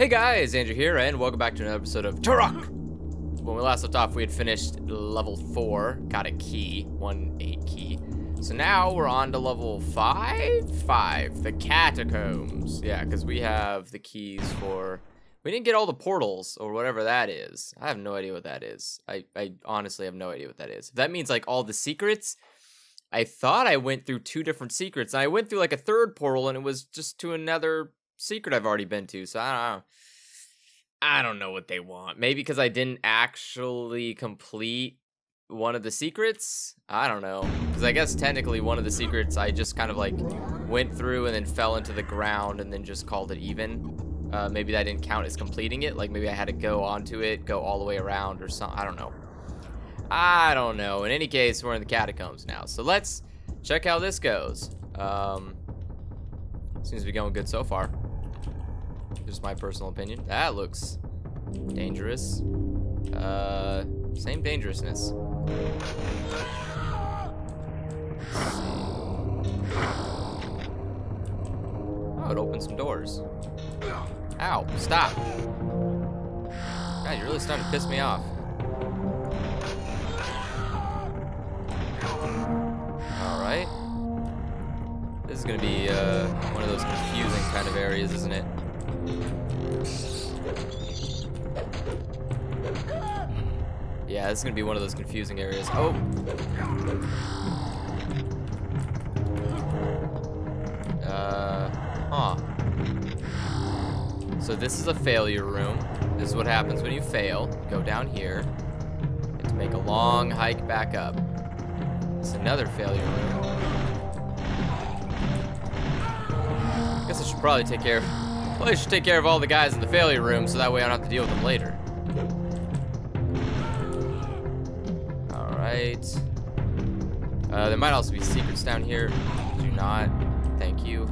Hey guys, Andrew here, and welcome back to another episode of Turok! When we last left off, we had finished level 4, got a key, 1-8 key. So now we're on to level 5? 5, the catacombs. Yeah, because we have the keys for... We didn't get all the portals, or whatever that is. I have no idea what that is. I honestly have no idea what that is. If that means, like, all the secrets... I thought I went through 2 different secrets, and I went through like a 3rd portal, and it was just to another secret I've already been to, so I don't know what they want. Maybe because I didn't actually complete one of the secrets? I don't know. Because I guess technically one of the secrets I just kind of like went through and then fell into the ground and then just called it even. Maybe that didn't count as completing it. Like maybe I had to go onto it, go all the way around or something. I don't know. In any case, we're in the catacombs now. So let's check how this goes. Seems to be going good so far. Just my personal opinion. That looks dangerous. Same dangerousness. Oh, it opened some doors. Ow, stop. God, you're really starting to piss me off. Alright. This is gonna be one of those confusing kind of areas, isn't it? Yeah, this is gonna be one of those confusing areas. Oh! So this is a failure room. This is what happens when you fail. Go down here. And to make a long hike back up. It's another failure room. I guess I should probably take care of... Well, I should take care of all the guys in the failure room so that way I don't have to deal with them later. Alright. There might also be secrets down here. Do not. Thank you.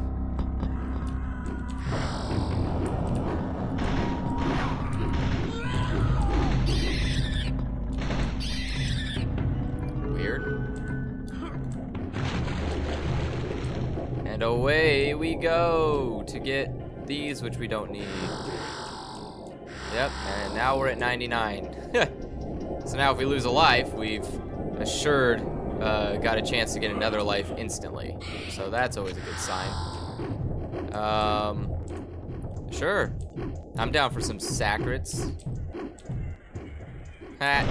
And away we go to get these, which we don't need. Yep, and now we're at 99. So now if we lose a life, we've assured got a chance to get another life instantly. So that's always a good sign. Sure. I'm down for some sacrits. Ha!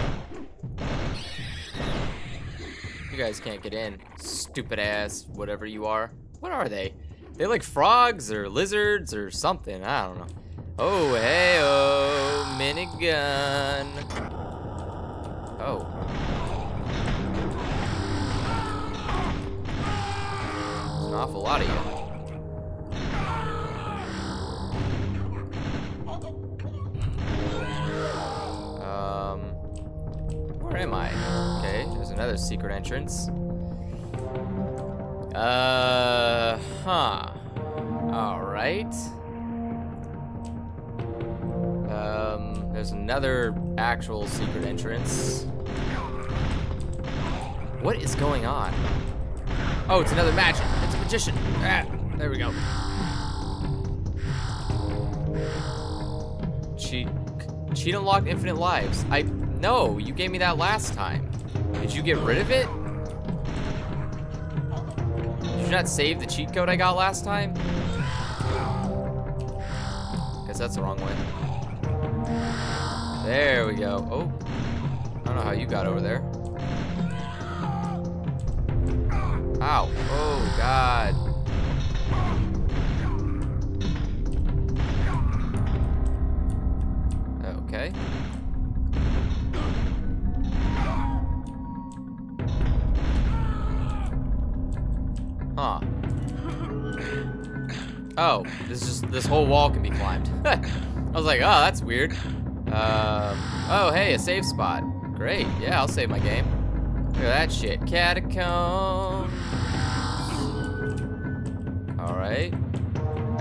You guys can't get in. Stupid ass, whatever you are. What are they? They like frogs or lizards or something. I don't know. Oh, hey, oh, minigun. Oh. There's an awful lot of you. Where am I? Okay, there's another secret entrance. Alright. There's another actual secret entrance. What is going on? Oh, it's another magic. It's a magician. Ah, there we go. Cheat unlocked infinite lives. No, you gave me that last time. Did you get rid of it? Did you not save the cheat code I got last time? Guess that's the wrong way. There we go. Oh, I don't know how you got over there. Ow. Oh, God. Okay. Huh. Oh, this whole wall can be climbed. I was like, oh, that's weird. Oh, hey, a save spot. Great, yeah, I'll save my game. Look at that shit. Catacomb. Alright.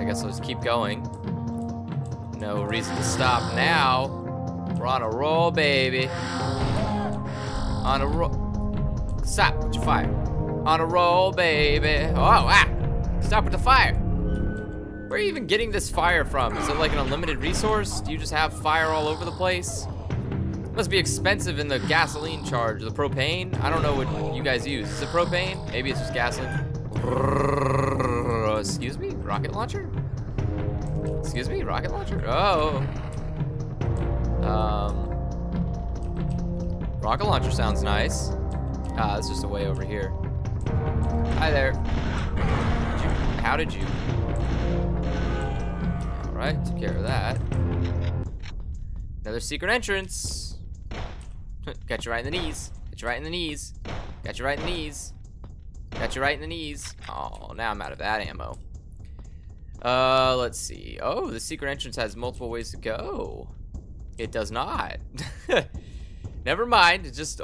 I guess I'll just keep going. No reason to stop now. We're on a roll, baby. On a roll. Stop with your fire. On a roll, baby. Oh, ah! Stop with the fire. Where are you even getting this fire from? Is it like an unlimited resource? Do you just have fire all over the place? It must be expensive in the gasoline charge. The propane? I don't know what you guys use. Is it propane? Maybe it's just gasoline. Excuse me? Rocket launcher? Excuse me? Rocket launcher? Oh. Rocket launcher sounds nice. Ah, it's just a way over here. Hi there. How did you? Alright, took care of that. Another secret entrance. Got you right in the knees. Got you right in the knees. Got you right in the knees. Got you right in the knees. Oh, now I'm out of that ammo. Let's see. Oh, the secret entrance has multiple ways to go. It does not. Never mind. It's just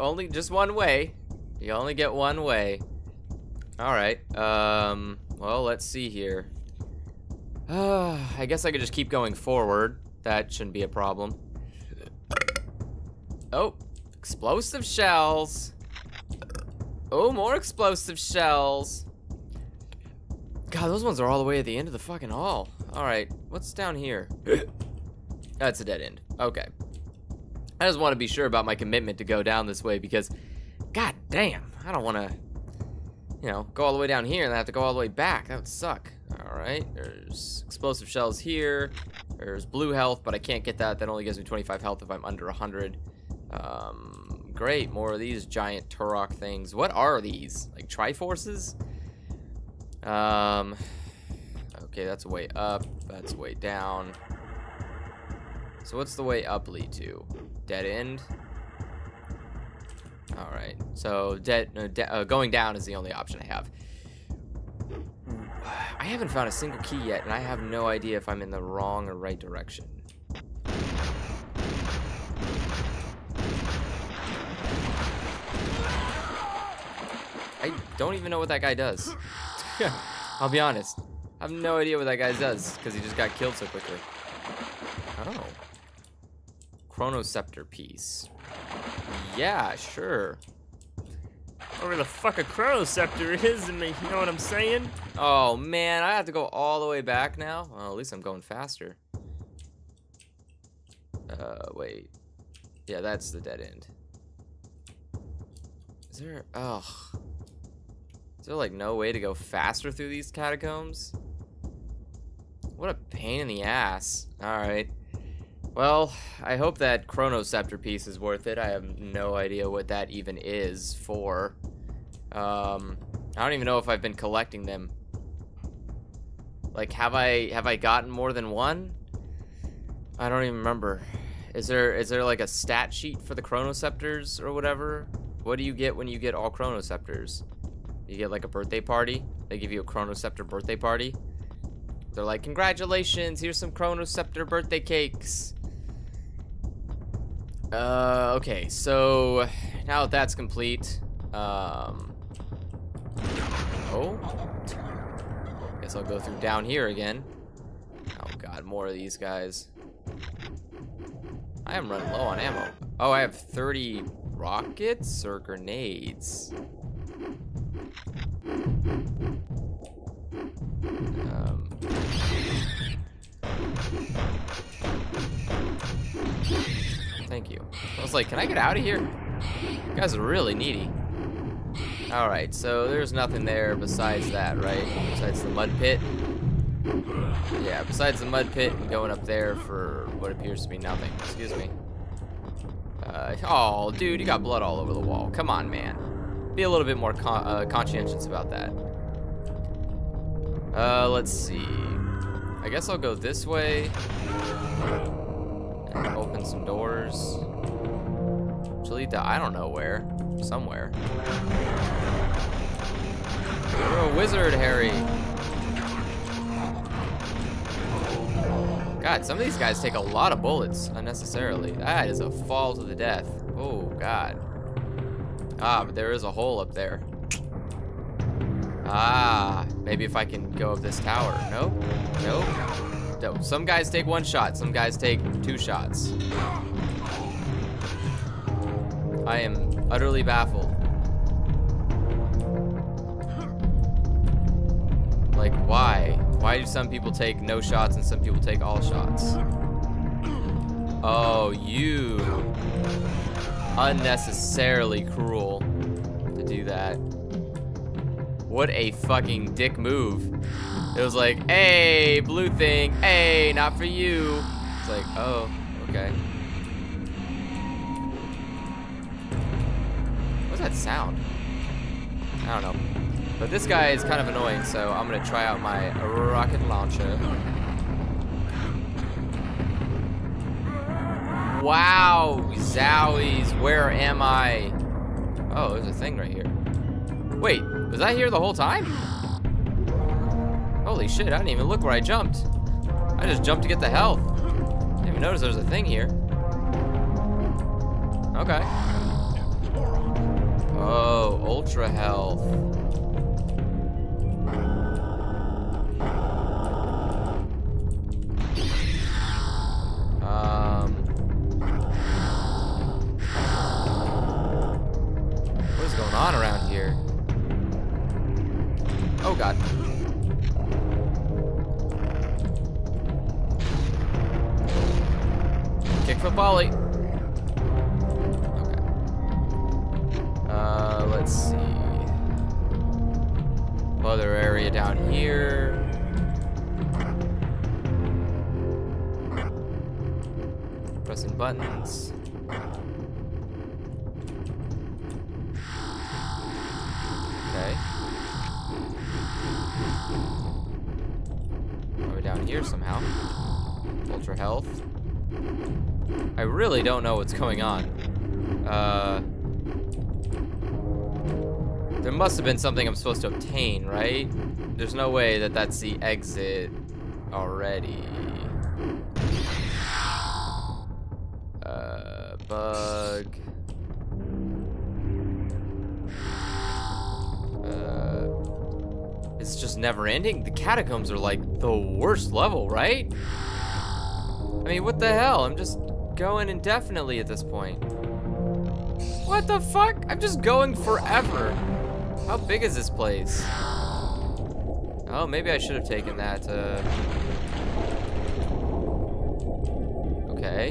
one way. You only get one way. All right. Well, let's see here. I guess I could just keep going forward. That shouldn't be a problem. Oh, explosive shells. Oh, more explosive shells. God, those ones are all the way at the end of the fucking hall. All right, what's down here? That's a dead end. Okay. I just want to be sure about my commitment to go down this way because, god damn, I don't want to, you know, go all the way down here and I have to go all the way back. That would suck. All right, there's explosive shells here. There's blue health, but I can't get that. That only gives me 25 health if I'm under 100. Great, more of these giant Turok things. What are these? Like Triforces? Okay, that's way up. That's way down. So what's the way up lead to? Dead end? Alright, so going down is the only option I have. I haven't found a single key yet, and I have no idea if I'm in the wrong or right direction. I don't even know what that guy does. I'll be honest. I have no idea what that guy does, because he just got killed so quickly. Oh. Chrono Scepter piece. Yeah, sure. Whatever the fuck a Chrono Scepter is to me, you know what I'm saying? Oh man, I have to go all the way back now? Well, at least I'm going faster. Wait. Yeah, that's the dead end. Is there, ugh. Is there like no way to go faster through these catacombs? What a pain in the ass. Alright. Well, I hope that Chrono Scepter piece is worth it. I have no idea what that even is for. I don't even know if I've been collecting them. Like, have I gotten more than one? I don't even remember. Is there like a stat sheet for the Chrono Scepters or whatever? What do you get when you get all Chrono Scepters? You get like a birthday party? They give you a Chrono Scepter birthday party? They're like, congratulations, here's some Chrono Scepter birthday cakes. Okay, so now that that's complete, oh, guess I'll go through down here again. Oh god, more of these guys. I am running low on ammo. Oh, I have 30 rockets or grenades. Thank you. I was like, can I get out of here? You guys are really needy. Alright, so there's nothing there besides that, right? Besides the mud pit. Yeah, besides the mud pit and going up there for what appears to be nothing. Excuse me. Oh, dude, you got blood all over the wall. Come on, man. Be a little bit more conscientious about that. Let's see. I guess I'll go this way. And open some doors. Which lead to I don't know where. Somewhere. You're a wizard, Harry. God, some of these guys take a lot of bullets unnecessarily. That is a fall to the death. Oh, God. Ah, but there is a hole up there. Ah, maybe if I can go up this tower. Nope. Nope. No. Some guys take one shot. Some guys take two shots. I am utterly baffled. Like, why? Why do some people take no shots and some people take all shots? Oh, you unnecessarily cruel to do that. What a fucking dick move. It was like, hey, blue thing, hey, not for you. It's like, oh, okay. What's that sound? I don't know. But this guy is kind of annoying, so I'm gonna try out my rocket launcher. Wow, zowies, where am I? Oh, there's a thing right here. Wait, was I here the whole time? Holy shit, I didn't even look where I jumped. I just jumped to get the health. I didn't even notice there's a thing here. Okay. Oh, ultra health. Volley. Okay. Let's see. Other area down here. Pressing buttons. Okay. We're down here somehow. Ultra health. I really don't know what's going on. There must have been something I'm supposed to obtain, right? There's no way that that's the exit already. Bug. It's just never ending. The catacombs are like the worst level, right? I mean, what the hell? I'm just going indefinitely at this point. What the fuck? I'm just going forever. How big is this place? Oh, maybe I should have taken that. Okay.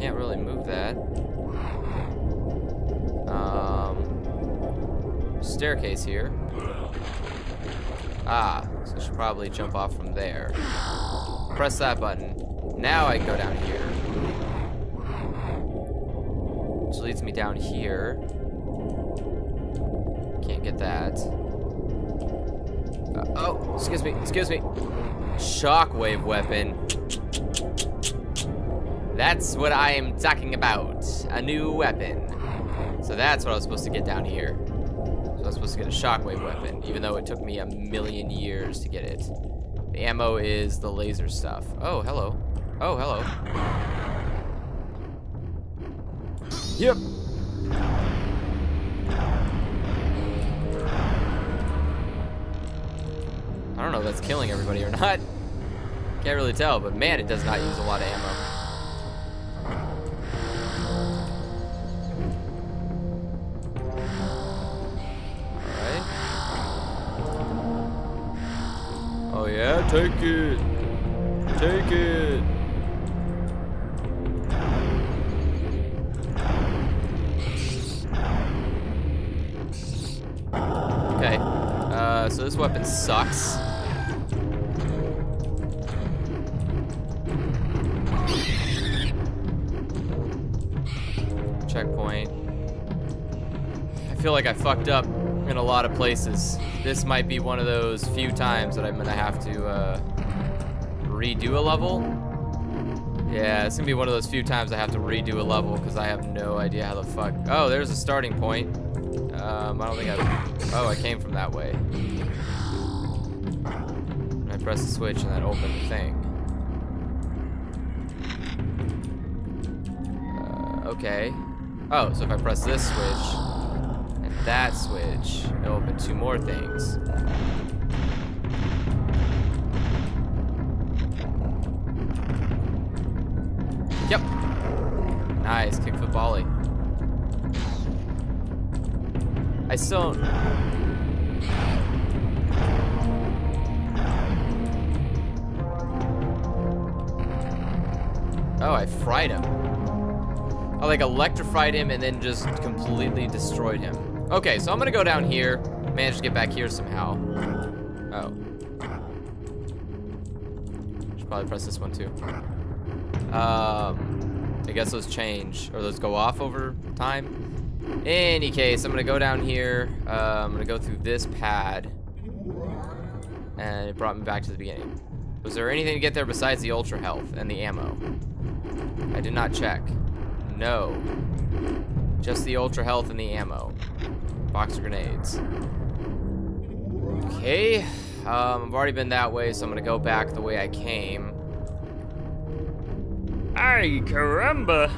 Can't really move that. Staircase here. Ah, so I should probably jump off from there. Press that button. Now I can go down here. Which leads me down here. Can't get that. Oh, excuse me, excuse me. Shockwave weapon. That's what I am talking about. A new weapon. So that's what I was supposed to get down here. So I was supposed to get a shockwave weapon, even though it took me a million years to get it. The ammo is the laser stuff. Oh, hello. Oh, hello. Yep. I don't know if that's killing everybody or not. Can't really tell, but man, it does not use a lot of ammo. Yeah, take it. Take it. Okay. So this weapon sucks. Checkpoint. I feel like I fucked up in a lot of places. This might be one of those few times that I'm gonna have to redo a level. Yeah, it's gonna be one of those few times I have to redo a level because I have no idea how the fuck. Oh, there's a starting point. I don't think I. Oh, I came from that way. And I press the switch and that opened the thing. Okay. Oh, so if I press this switch. That switch. It'll open two more things. Yep. Nice, kick the volley. I still don't. Oh, I fried him. I like electrified him and then just completely destroyed him. Okay, so I'm gonna go down here. Manage to get back here somehow. Oh. Should probably press this one too. I guess those change, or those go off over time. In any case, I'm gonna go down here. I'm gonna go through this pad. And it brought me back to the beginning. Was there anything to get there besides the ultra health and the ammo? I did not check. No. Just the ultra health and the ammo. Box of grenades. Okay. I've already been that way, so I'm gonna go back the way I came. Ay, caramba!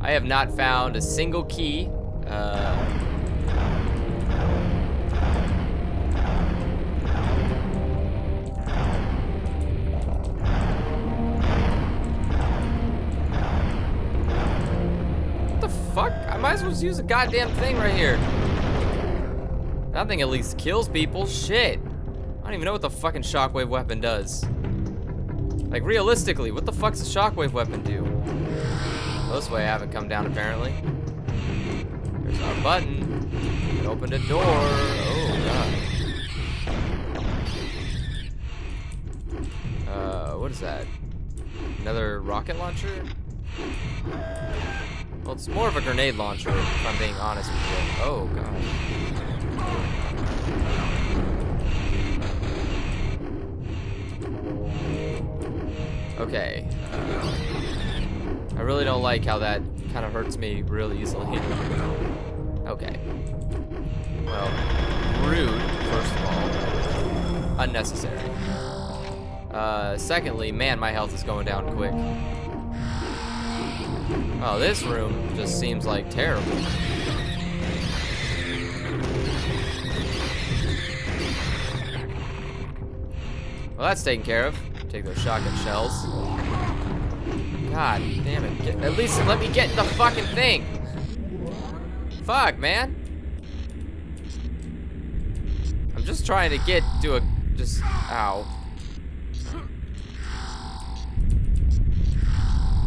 I have not found a single key. Fuck, I might as well just use a goddamn thing right here. That thing at least kills people. Shit. I don't even know what the fucking shockwave weapon does. Like, realistically, what the fuck's a shockwave weapon do? Well, this way I haven't come down, apparently. There's our button. It opened a door. Oh, God. What is that? Another rocket launcher? Well, it's more of a grenade launcher, if I'm being honest with you. Oh, God. Okay. I really don't like how that kind of hurts me really easily. Okay. Well, rude, first of all. Unnecessary. Secondly, man, my health is going down quick. Oh, this room just seems like terrible. Well, that's taken care of. Take those shotgun shells. God damn it. At least let me get the fucking thing. Fuck, man. I'm just trying to get to a... just... ow.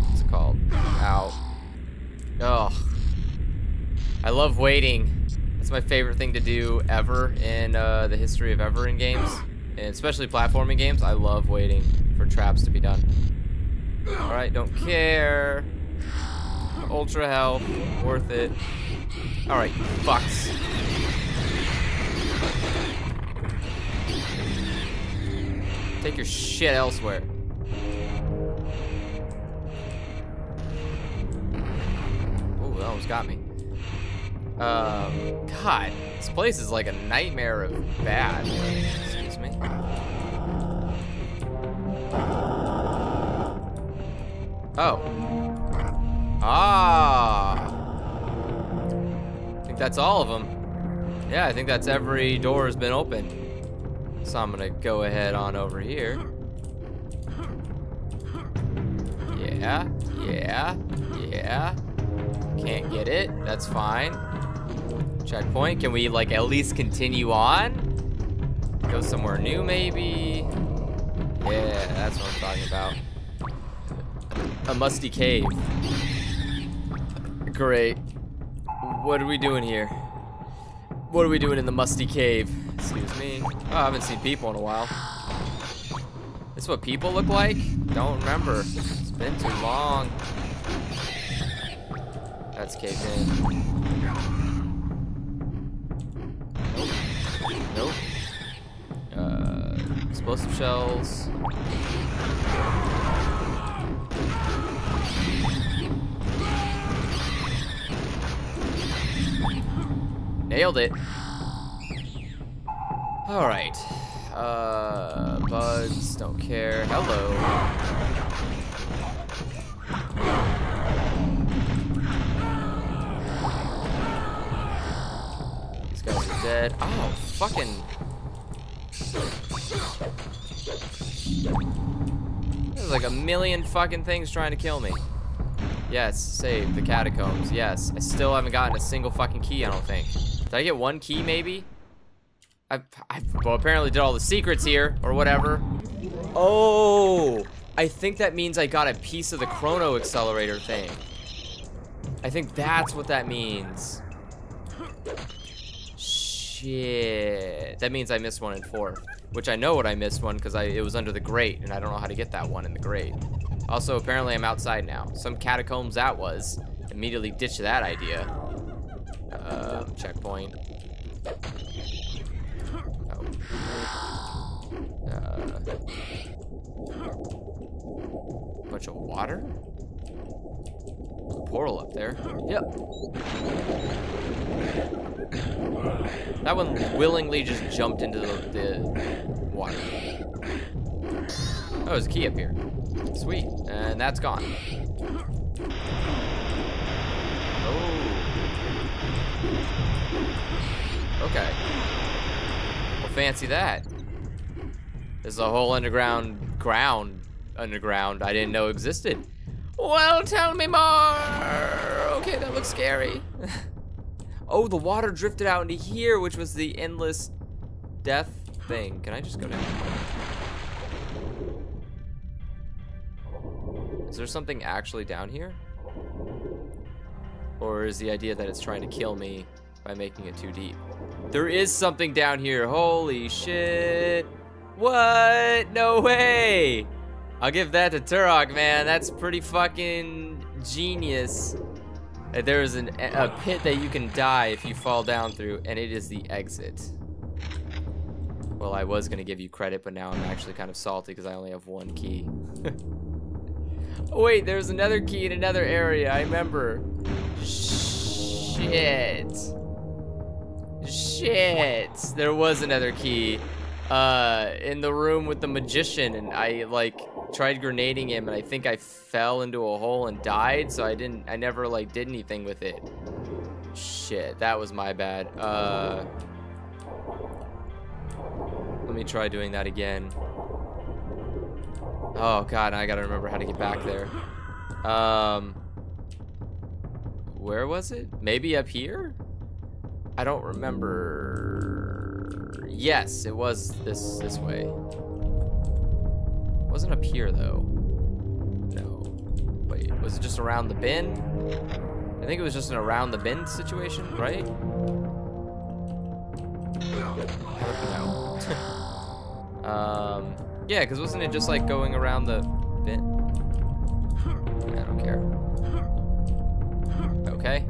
What's it called? Ow. Ugh. I love waiting. That's my favorite thing to do ever in the history of ever in games, and especially platforming games. I love waiting for traps to be done. Alright, don't care. Ultra health, worth it. Alright, fucks. Take your shit elsewhere. That almost got me. God, this place is like a nightmare of bad. Excuse me. Oh. Ah. I think that's all of them. Yeah, I think that's every door has been opened. So I'm gonna go ahead on over here. Yeah, yeah, yeah. Can't get it, that's fine. Checkpoint, can we like at least continue on? Go somewhere new maybe? Yeah, that's what I'm talking about. A musty cave. Great. What are we doing here? What are we doing in the musty cave? Excuse me. Oh, I haven't seen people in a while. This is what people look like? Don't remember. It's been too long. That's caved in. Nope. Nope. Explosive shells. Nailed it. All right. Bugs, don't care. Hello. Guys are dead. Oh, fucking. There's like a million fucking things trying to kill me. Yes, save the catacombs. Yes, I still haven't gotten a single fucking key, I don't think. Did I get one key, maybe? I well, apparently did all the secrets here, or whatever. Oh, I think that means I got a piece of the Chrono accelerator thing. I think that's what that means. Shit. That means I missed one in 4. Which I know what I missed one because it was under the grate and I don't know how to get that one in the grate. Also, apparently I'm outside now. Some catacombs that was. Immediately ditch that idea. Checkpoint. Oh. Bunch of water? There's a portal up there. Yep. That one willingly just jumped into the water. Oh, there's a key up here. Sweet. And that's gone. Oh. Okay. Well, fancy that. There's a whole underground underground I didn't know existed. Well, tell me more. Okay, that looks scary. Oh, the water drifted out into here, which was the endless death thing. Can I just go down here? Is there something actually down here? Or is the idea that it's trying to kill me by making it too deep? There is something down here. Holy shit. What? No way. I'll give that to Turok, man. That's pretty fucking genius. There is a pit that you can die if you fall down through, and it is the exit. Well, I was going to give you credit, but now I'm actually kind of salty because I only have one key. Oh, wait, there's another key in another area. I remember. Shit. Shit. There was another key in the room with the magician, and I like tried grenading him, and I think I fell into a hole and died, so I never like did anything with it. Shit, that was my bad. Let me try doing that again. Oh god, I gotta remember how to get back there. Where was it? Maybe up here? I don't remember. Yes, it was this way. Wasn't up here though. No. Wait, was it just around the bend? I think it was just an around the bend situation, right? No. Yeah, because wasn't it just like going around the bend? I don't care. Okay.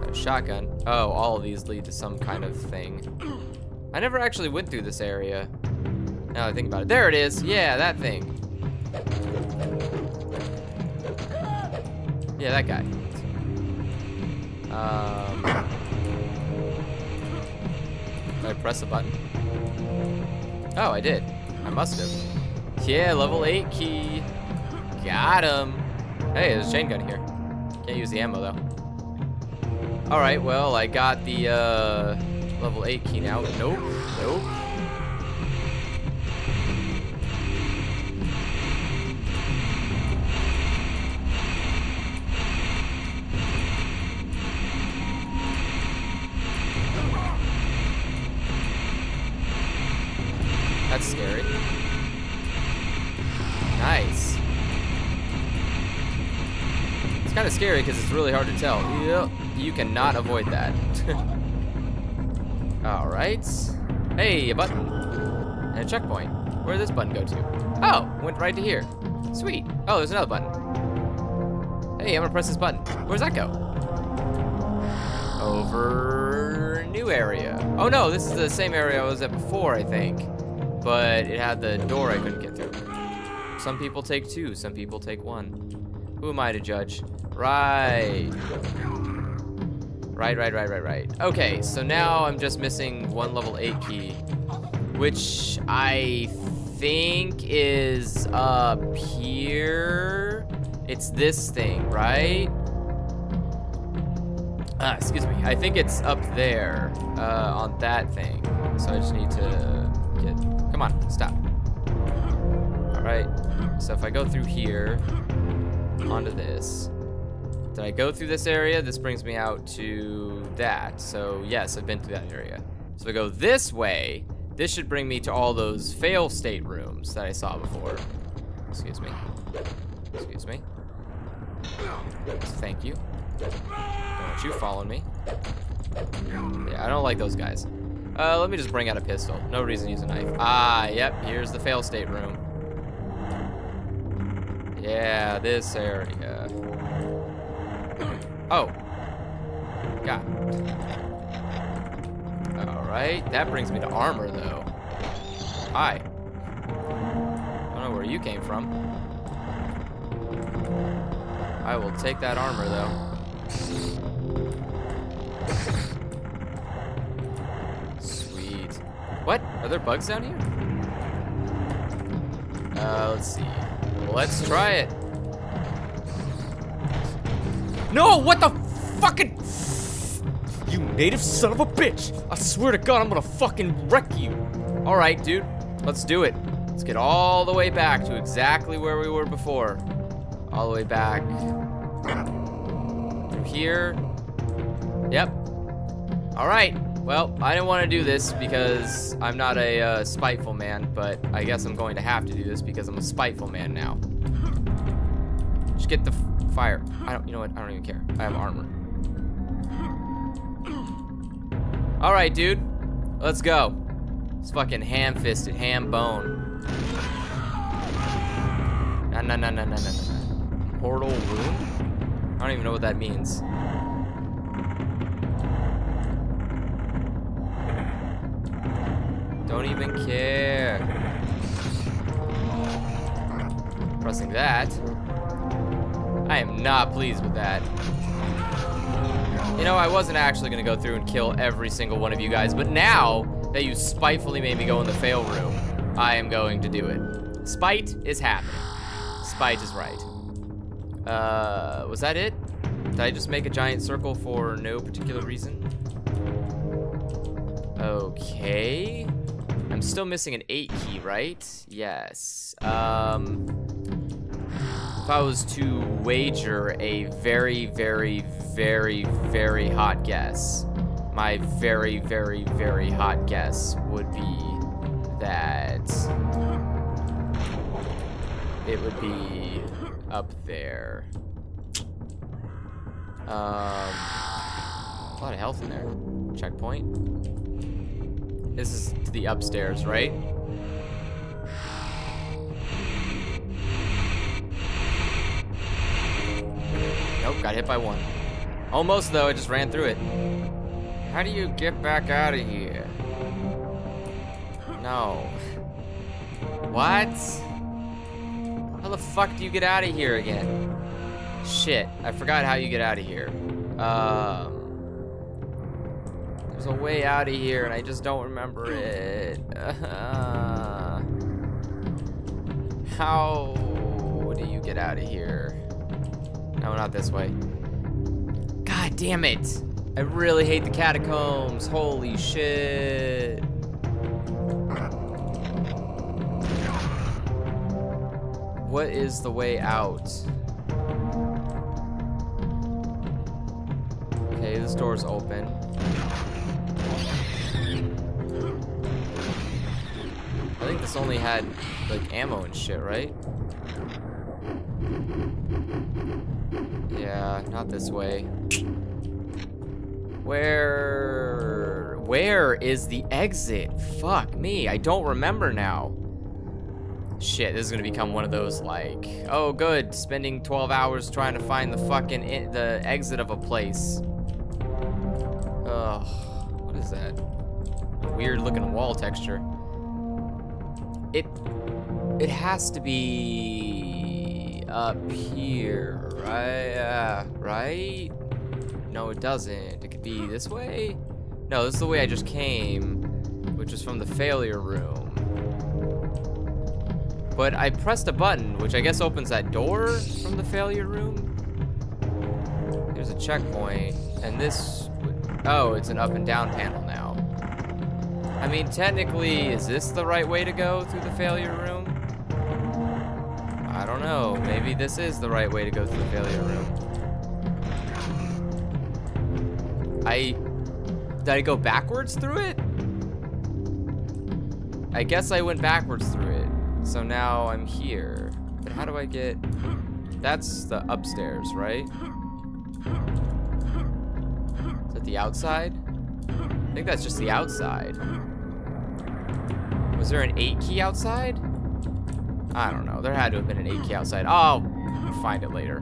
Got a shotgun. Oh, all of these lead to some kind of thing. I never actually went through this area. Now that I think about it. There it is. Yeah, that thing. Yeah, that guy. Did I press a button? Oh, I did. I must have. Yeah, level 8 key. Got him. Hey, there's a chain gun here. Can't use the ammo though. All right, well, I got the level 8 key now. Nope, nope. That's scary. Nice. It's kind of scary because it's really hard to tell. Yep. You cannot avoid that. All right. Hey, a button. And a checkpoint. Where did this button go to? Oh, went right to here. Sweet. Oh, there's another button. Hey, I'm gonna press this button. Where's that go? Over new area. Oh no, this is the same area I was at before, I think. But it had the door I couldn't get through. Some people take 2, some people take 1. Who am I to judge? Right. Right. Okay, so now I'm just missing one level 8 key, which I think is up here. It's this thing, right? Excuse me, I think it's up there on that thing. So I just need to get, come on, stop. All right, so if I go through here, onto this. Did I go through this area? This brings me out to that. So yes, I've been through that area. So if I go this way, this should bring me to all those fail state rooms that I saw before. Excuse me. Excuse me. Thank you. Don't you follow me. Yeah, I don't like those guys. Let me just bring out a pistol. No reason to use a knife. Ah, yep, here's the fail state room. Yeah, this area. Oh. God. Alright, that brings me to armor, though. Hi. I don't know where you came from. I will take that armor, though. Sweet. What? Are there bugs down here? Let's see. Let's try it. No, what the fucking... You native son of a bitch. I swear to God, I'm gonna fucking wreck you. All right, dude, let's do it. Let's get all the way back to exactly where we were before. All the way back through here. Yep. All right, well, I didn't want to do this because I'm not a spiteful man, but I guess I'm going to have to do this because I'm a spiteful man now. Just get the fire. You know what, I don't even care. I have armor. All right, dude, let's go. It's fucking ham-fisted, ham-bone. No. Portal room? I don't even know what that means. Don't even care. Pressing that. I am not pleased with that. You know, I wasn't actually gonna go through and kill every single one of you guys, but now that you spitefully made me go in the fail room, I am going to do it. Spite is happening. Spite is right. Was that it? Did I just make a giant circle for no particular reason? Okay. I'm still missing an 8 key, right? Yes. If I was to wager a very, very, very, very hot guess, my very, very, very hot guess would be that it would be up there. A lot of health in there. Checkpoint. This is to the upstairs, right? Nope, got hit by one. Almost, though, I just ran through it. How do you get back out of here? No. What? How the fuck do you get out of here again? Shit, I forgot how you get out of here. There's a way out of here and I just don't remember it. How do you get out of here? No, not this way. God damn it. I really hate the catacombs. Holy shit. What is the way out? Okay, this door's open. I think this only had, like, ammo and shit, right? Yeah, not this way. Where is the exit? Fuck me, I don't remember now. Shit, this is gonna become one of those like, oh good, spending 12 hours trying to find the fucking the exit of a place. Ugh, what is that? Weird looking wall texture. It has to be up here, right? Right? No, it doesn't. It could be this way? No, this is the way I just came, which is from the failure room. But I pressed a button, which I guess opens that door from the failure room. There's a checkpoint, and this... Oh, it's an up and down panel now. I mean, technically, is this the right way to go through the failure room? I don't know. Maybe this is the right way to go through the failure room. Did I go backwards through it? I guess I went backwards through it. So now I'm here. But how do I get... That's the upstairs, right? Is that the outside? I think that's just the outside. Was there an 8 key outside? I don't know. There had to have been an 8 key outside. I'll find it later.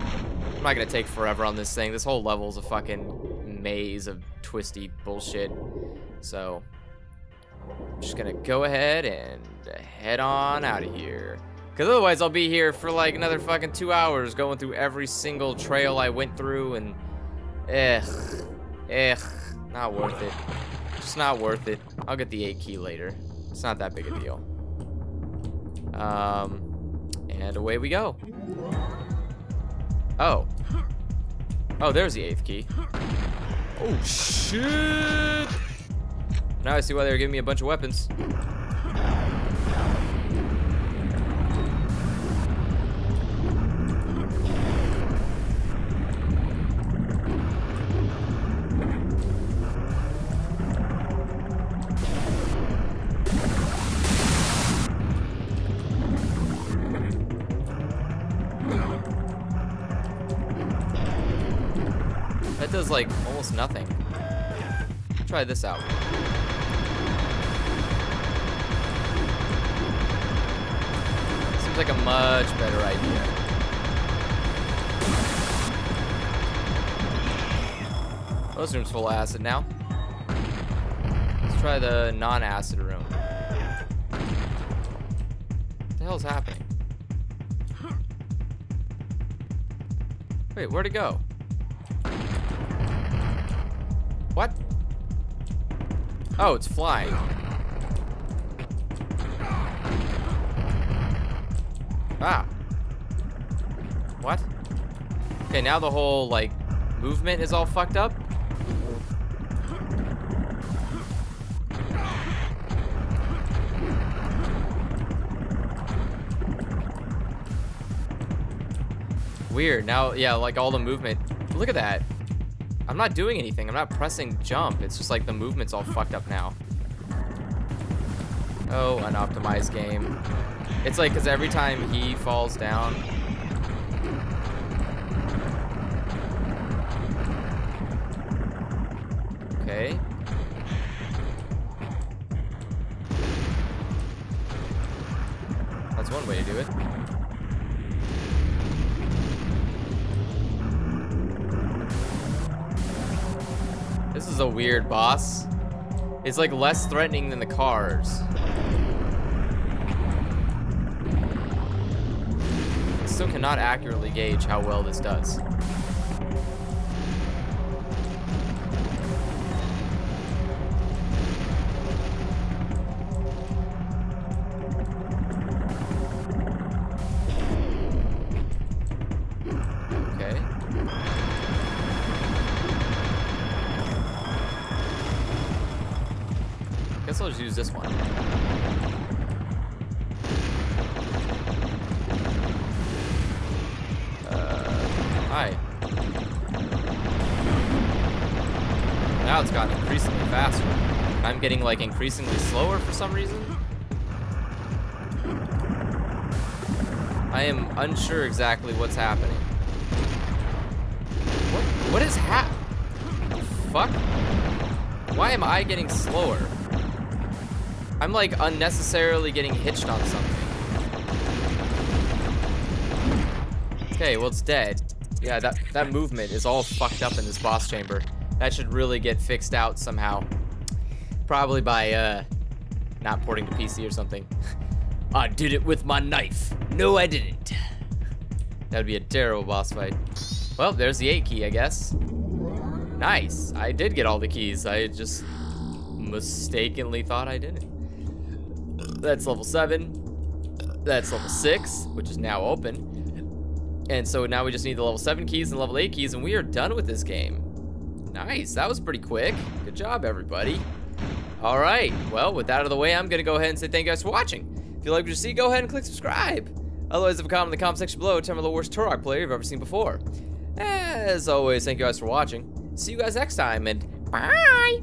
I'm not gonna take forever on this thing. This whole level's a fucking maze of twisty bullshit. So, I'm just gonna go ahead and head on out of here. Because otherwise I'll be here for like another fucking 2 hours going through every single trail I went through and... not worth it. Just not worth it. I'll get the 8 key later. It's not that big a deal. And away we go. Oh. Oh, there's the 8th key. Oh, shit! Now I see why they were giving me a bunch of weapons. That does like almost nothing. Try this out. Seems like a much better idea. Those rooms full of acid now. Let's try the non-acid room. What the hell's happening? Wait, where'd it go? What? Oh, it's flying. Ah. What? Okay, now the whole, like, movement is all fucked up. Weird. Now, yeah, like, all the movement. Look at that. I'm not doing anything. I'm not pressing jump. It's just like the movement's all fucked up now. Oh, unoptimized game. It's like, because every time he falls down. Okay. That's one way to do it. This is a weird boss. It's like less threatening than the cars. I still cannot accurately gauge how well this does. I'll just use this one. Hi. Now it's gotten increasingly faster. I'm getting like increasingly slower for some reason. I am unsure exactly what's happening. What is happening? Fuck. Why am I getting slower? I'm like unnecessarily getting hitched on something. Okay, well it's dead. Yeah, that movement is all fucked up in this boss chamber. That should really get fixed out somehow. Probably by not porting to PC or something. I did it with my knife. No, I didn't. That'd be a terrible boss fight. Well, there's the 8 key, I guess. Nice. I did get all the keys. I just mistakenly thought I didn't. That's level 7. That's level 6, which is now open. And so now we just need the level 7 keys and level 8 keys, and we are done with this game. Nice, that was pretty quick. Good job, everybody. All right, well, with that out of the way, I'm gonna go ahead and say thank you guys for watching. If you like what you see, go ahead and click subscribe. Otherwise, leave a comment in the comment section below. Tell me the worst Turok player you've ever seen before. As always, thank you guys for watching. See you guys next time, and bye!